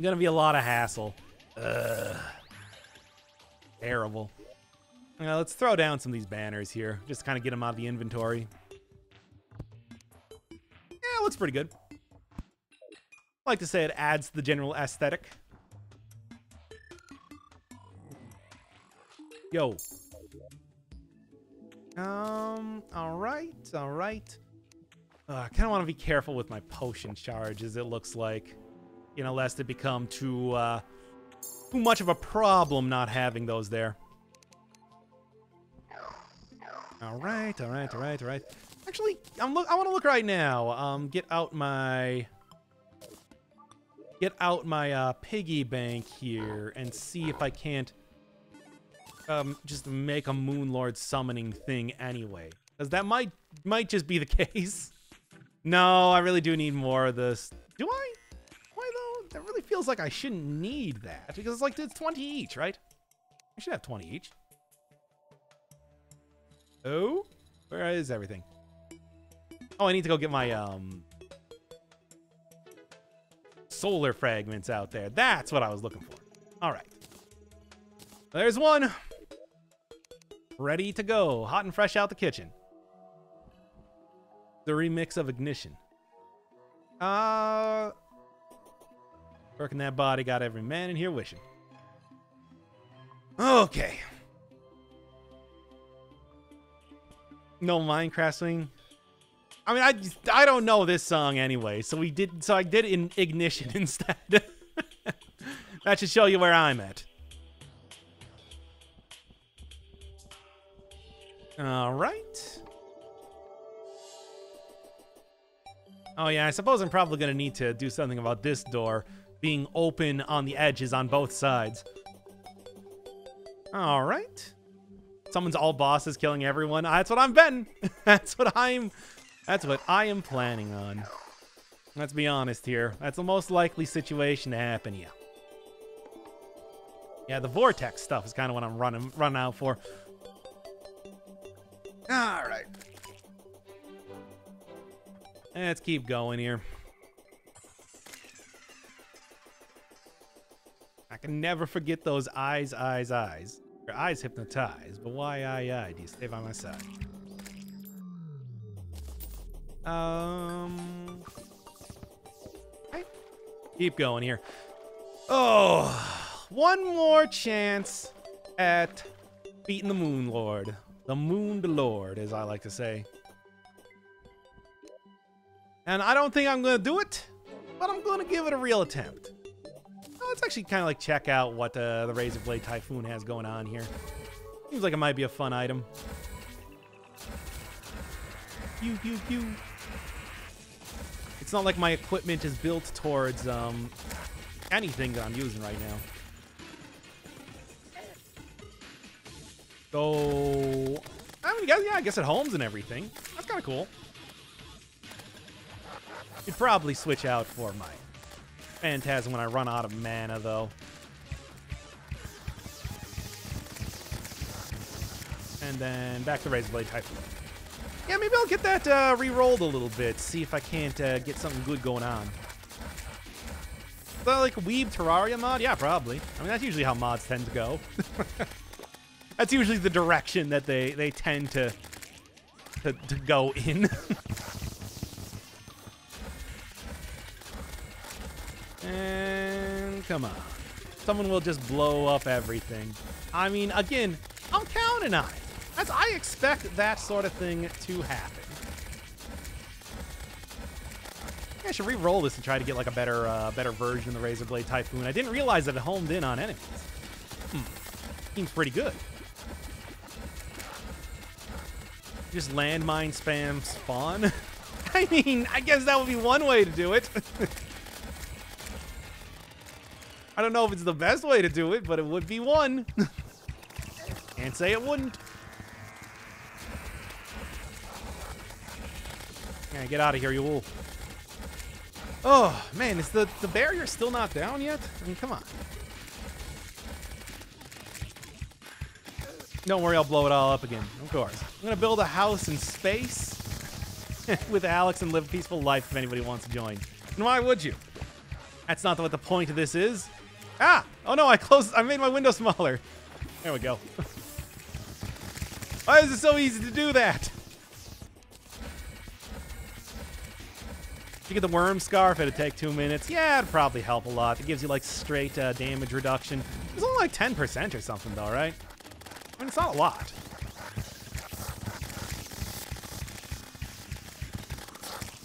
Gonna be a lot of hassle. Ugh. Terrible. Now, let's throw down some of these banners here. Just kind of get them out of the inventory. Yeah, it looks pretty good. I like to say it adds to the general aesthetic. Yo. All right. I kind of want to be careful with my potion charges, it looks like. You know, lest it become too much of a problem not having those there. All right. Actually, I want to look right now. Get out my piggy bank here and see if I can't just make a Moon Lord summoning thing anyway. Because that might just be the case. No, I really do need more of this. Do I? Why though? That really feels like I shouldn't need that. Because it's like, it's 20 each, right? I should have 20 each. Oh, where is everything? Oh, I need to go get my solar fragments out there. That's what I was looking for. All right. There's one. Ready to go. Hot and fresh out the kitchen. The remix of Ignition. Working that body. Got every man in here wishing. Okay. No Minecraft swing. I mean, I don't know this song anyway, so I did in Ignition instead. That should show you where I'm at. All right. Oh yeah, I suppose I'm probably gonna need to do something about this door being open on the edges on both sides. All right. Someone's all bosses killing everyone. That's what I'm betting. That's what I am planning on. Let's be honest here. That's the most likely situation to happen here. Yeah, the vortex stuff is kind of what I'm running out for. All right. Let's keep going here. I can never forget those eyes. Your eyes hypnotize, but why I do you stay by my side? Right. Keep going here. Oh, one more chance at beating the Moon Lord. The Moon Lord, as I like to say. And I don't think I'm going to do it, but I'm going to give it a real attempt. Oh, let's actually kind of like check out what the Razorblade Typhoon has going on here. Seems like it might be a fun item. You. It's not like my equipment is built towards anything that I'm using right now. So, I mean, yeah, I guess it homes and everything. That's kind of cool. You'd probably switch out for my Phantasm when I run out of mana, though. And then back to Razorblade Typhoon. Yeah, maybe I'll get that re-rolled a little bit. See if I can't get something good going on. Is that like a Weeb Terraria mod? Yeah, probably. I mean, that's usually how mods tend to go. That's usually the direction that they tend to go in. And come on. Someone will just blow up everything. I mean, again, I'm counting on it. As I expect that sort of thing to happen. I should re-roll this and try to get like a better better version of the Razorblade Typhoon. I didn't realize that it homed in on enemies. Seems pretty good. Just landmine spam spawn? I mean, I guess that would be one way to do it. I don't know if it's the best way to do it, but it would be one. Can't say it wouldn't. Yeah, get out of here, you wolf. Oh, man, is the barrier still not down yet? I mean, come on. Don't worry, I'll blow it all up again, of course. I'm going to build a house in space with Alex and live a peaceful life if anybody wants to join. And why would you? That's not what the point of this is. Ah! Oh no, I closed. I made my window smaller. There we go. Why is it so easy to do that? If you get the worm scarf, it'd take 2 minutes. Yeah, it'd probably help a lot. It gives you like straight damage reduction. It's only like 10% or something though, right? I mean, it's not a lot.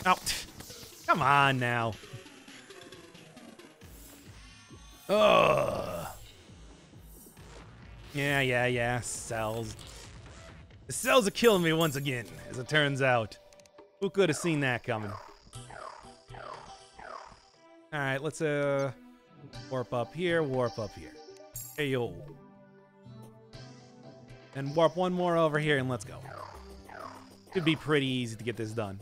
Oh, come on now. Ugh. Yeah, cells. The cells are killing me once again, as it turns out. Who could have seen that coming? Alright, let's warp up here, warp up here. Hey, yo. And warp one more over here and let's go. It'd be pretty easy to get this done.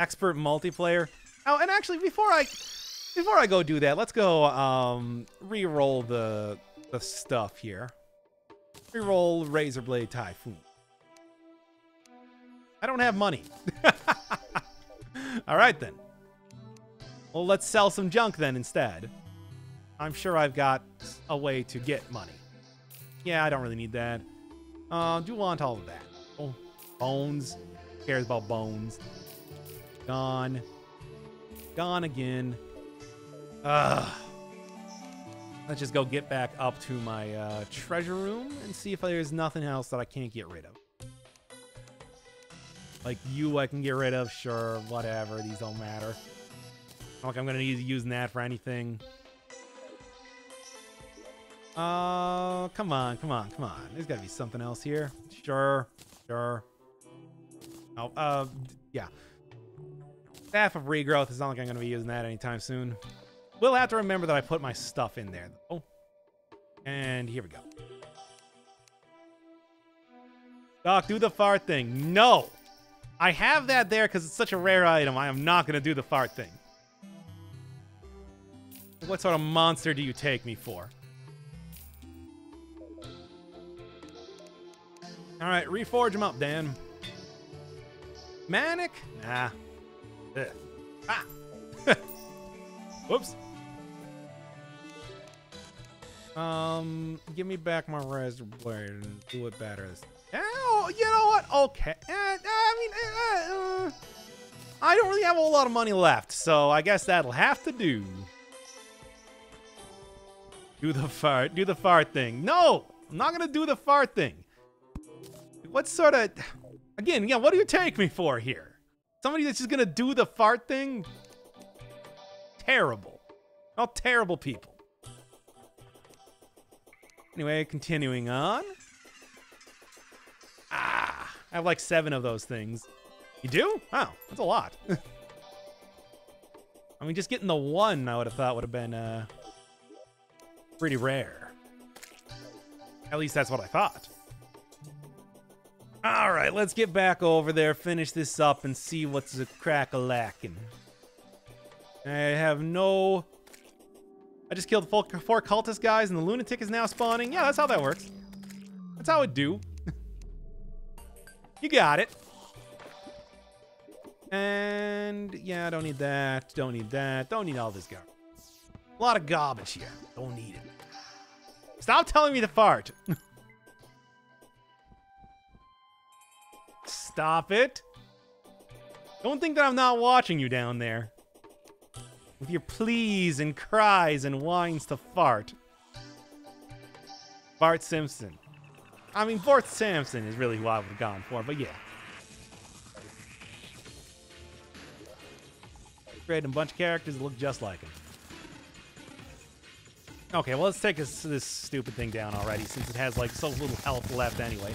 Expert multiplayer. Oh, and actually, before I go do that, let's go re-roll the stuff here. Re-roll Razorblade Typhoon. I don't have money. All right then. Well, let's sell some junk then instead. I'm sure I've got a way to get money. Yeah, I don't really need that. Do want all of that. Oh, bones. Who cares about bones? Gone. Gone again. Let's just go get back up to my treasure room and see if there's nothing else that I can't get rid of. Like you I can get rid of, sure, whatever, these don't matter. Like I'm gonna need using that for anything. Come on. There's gotta be something else here. Sure. Oh, yeah. Staff of regrowth, it's not like I'm gonna be using that anytime soon. We'll have to remember that I put my stuff in there. Oh, and here we go. Doc, do the fart thing. No, I have that there because it's such a rare item. I am not going to do the fart thing. What sort of monster do you take me for? All right, reforge him up, Dan. Manic? Nah. Ugh. Ah. Whoops. Give me back my Razorblade and do it better. Oh, you know what? Okay. I mean, I don't really have a whole lot of money left, so I guess that'll have to do. Do the fart thing. No, I'm not gonna do the fart thing. What sort of? Again, yeah. What do you take me for here? Somebody that's just gonna do the fart thing? Terrible. All terrible people. Anyway, continuing on. Ah, I have like 7 of those things. You do? Wow, that's a lot. I mean, just getting the one I would have thought would have been pretty rare. At least that's what I thought. All right, let's get back over there, finish this up, and see what's a crack-a-lackin'. I have no... I just killed 4 cultist guys, and the lunatic is now spawning. Yeah, that's how that works. That's how it do. You got it. And yeah, I don't need that. Don't need that. Don't need all this garbage. A lot of garbage here. Don't need it. Stop telling me to fart. Stop it. Don't think that I'm not watching you down there. With your pleas and cries and whines to fart. Bart Simpson. I mean, Bart Simpson is really who I would have gone for, but yeah. creating a bunch of characters that look just like him. Okay, well, let's take this stupid thing down already, since it has, like, so little health left anyway.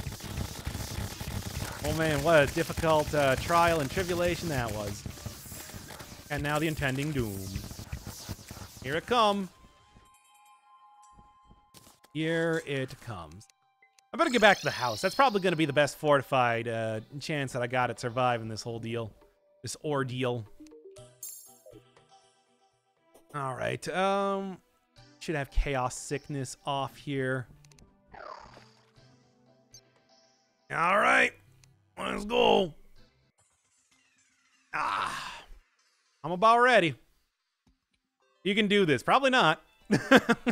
Oh, man, what a difficult trial and tribulation that was. And now the impending doom. Here it comes. Here it comes. I better get back to the house. That's probably going to be the best fortified chance that I got at surviving this whole deal. This ordeal. All right, should have chaos sickness off here. All right, let's go. Ah, I'm about ready. You can do this. Probably not. GG,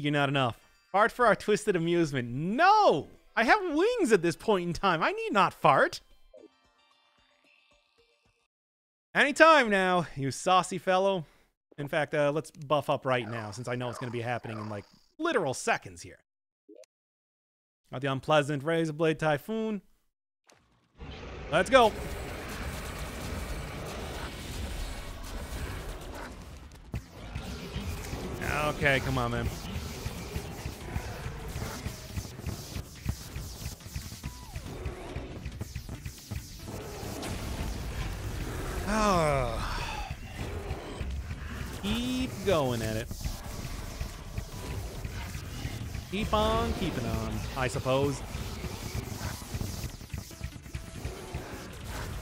you're not enough. Fart for our twisted amusement. No, I have wings at this point in time. I need not fart. Anytime now, you saucy fellow. In fact, let's buff up right now, since I know it's going to be happening in, like, literal seconds here. Got the unpleasant Razorblade Typhoon. Let's go. Okay, come on, man. Oh. Keep going at it. Keep on keeping on, I suppose.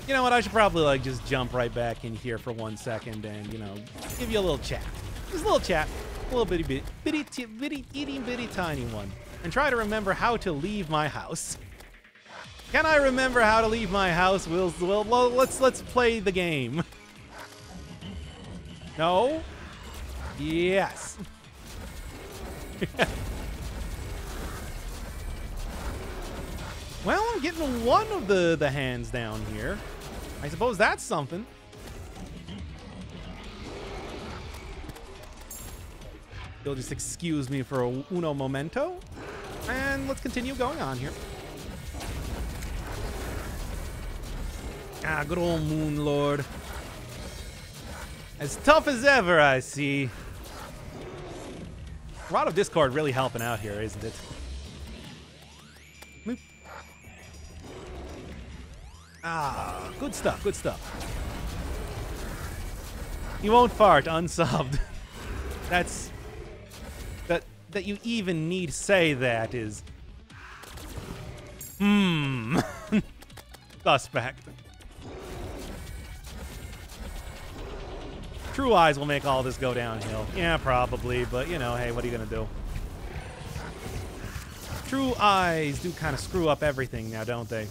You know what? I should probably, like, just jump right back in here for 1 second and, you know, give you a little chat. Just a little chat. A little bitty tiny one. And try to remember how to leave my house. Can I remember how to leave my house? Well, let's play the game. No? Yes. Well, I'm getting one of the hands down here. I suppose that's something. You'll just excuse me for uno momento. And let's continue going on here. Ah, good old Moon Lord. As tough as ever, I see. Rod of Discord really helping out here, isn't it? Boop. Ah, good stuff, good stuff. You won't fart unsubbed. That's... That you even need say that is... Suspect. True eyes will make all this go downhill. Yeah, probably, but, you know, hey, what are you going to do? True eyes do kind of screw up everything now, don't they?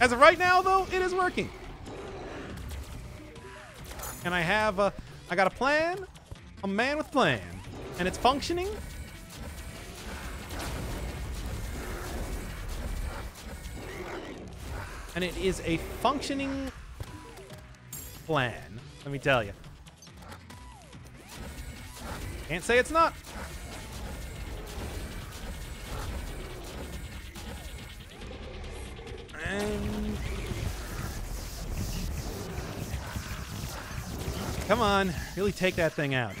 As of right now, though, it is working. And I have a... I got a plan, a man with plan, and it's functioning. And it is a functioning plan, let me tell you. Can't say it's not. And... Come on, really take that thing out.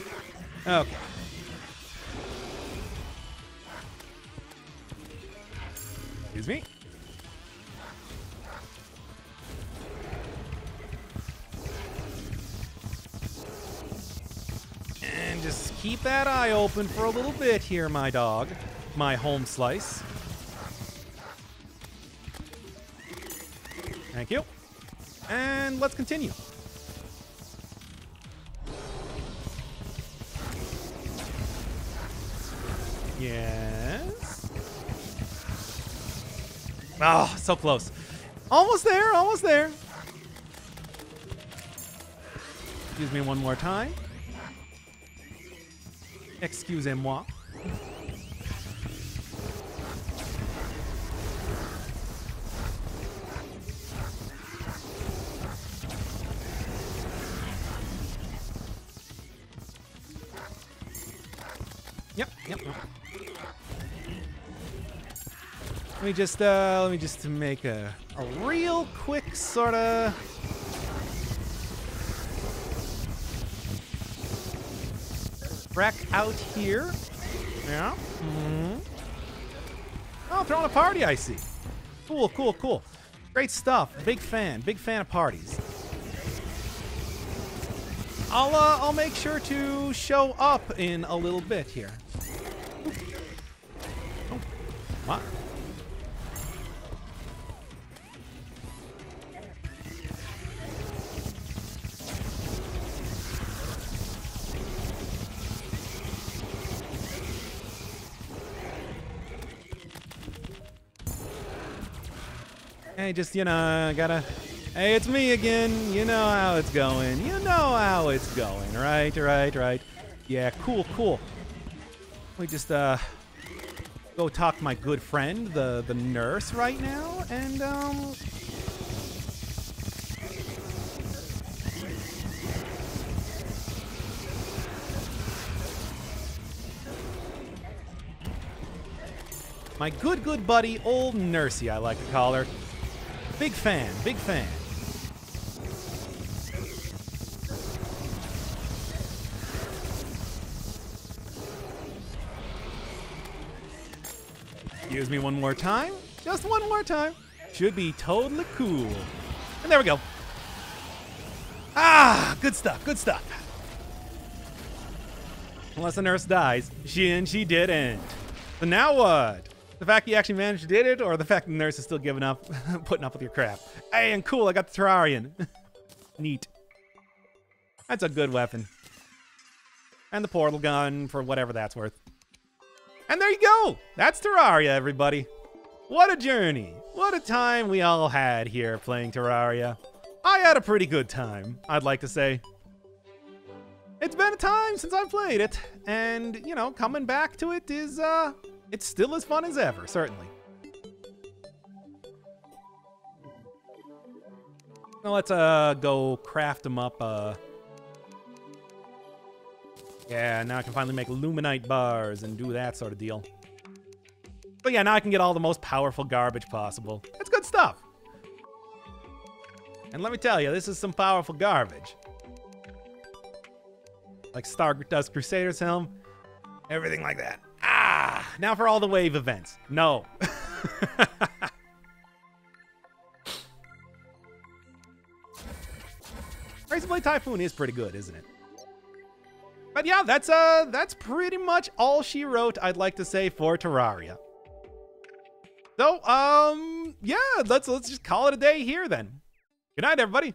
Okay. Excuse me. And just keep that eye open for a little bit here, my dog. My home slice. Thank you. And let's continue. Yes. Oh, so close. Almost there, almost there. Excuse me one more time. Excusez-moi. Yep. Let me just make a a real quick sort of... wreck out here. Yeah. Mm-hmm. Oh, throwing a party, I see. Cool, cool, cool. Great stuff. Big fan. Big fan of parties. I'll make sure to show up in a little bit here. Oh, what? Hey, just, you know, gotta... Hey, it's me again. You know how it's going. You know how it's going. Right, right, right. Yeah, cool, cool. Let me just go talk to my good friend, the nurse, right now, and my good buddy, old nursey, I like to call her. Big fan, big fan. Use me one more time. Just one more time. Should be totally cool. And there we go. Ah, good stuff, good stuff. Unless the nurse dies, she didn't. But now what? The fact you actually managed to do it, or the fact the nurse is still giving up, putting up with your crap. Hey, and cool, I got the Terrarian. Neat. That's a good weapon. And the portal gun, for whatever that's worth. And there you go! That's Terraria, everybody. What a journey. What a time we all had here playing Terraria. I had a pretty good time, I'd like to say. It's been a time since I've played it. And, you know, coming back to it is, it's still as fun as ever, certainly. Now let's go craft them up. Yeah, now I can finally make Luminite bars and do that sort of deal. But yeah, now I can get all the most powerful garbage possible. That's good stuff. And let me tell you, this is some powerful garbage. Like Stardust Crusader's Helm, everything like that. Ah, now for all the wave events. No. Razorblade Typhoon is pretty good, isn't it? But yeah, that's pretty much all she wrote, I'd like to say, for Terraria. So, yeah, let's just call it a day here then. Good night, everybody.